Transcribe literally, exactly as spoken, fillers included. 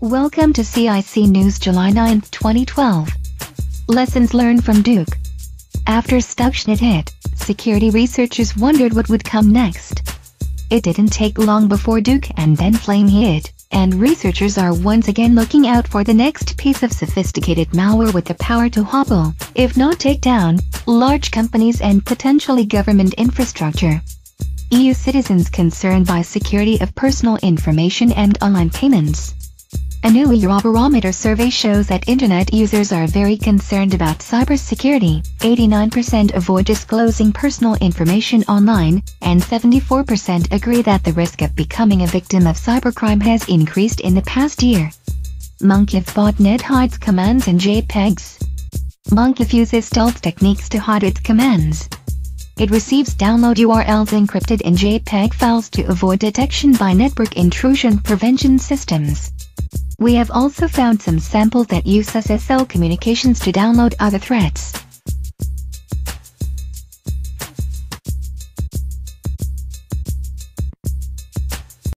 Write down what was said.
Welcome to C I C News July ninth, twenty twelve. Lessons learned from Duke. After Stuxnet hit, security researchers wondered what would come next. It didn't take long before Duke and then Flame hit, and researchers are once again looking out for the next piece of sophisticated malware with the power to hobble, if not take down, large companies and potentially government infrastructure. E U citizens concerned by security of personal information and online payments. A new Eurobarometer survey shows that internet users are very concerned about cybersecurity. eighty-nine percent avoid disclosing personal information online, and seventy-four percent agree that the risk of becoming a victim of cybercrime has increased in the past year. Monkif botnet hides commands in JPEGs. Monkif uses stealth techniques to hide its commands. It receives download U R Ls encrypted in JPEG files to avoid detection by network intrusion prevention systems. We have also found some samples that use S S L communications to download other threats.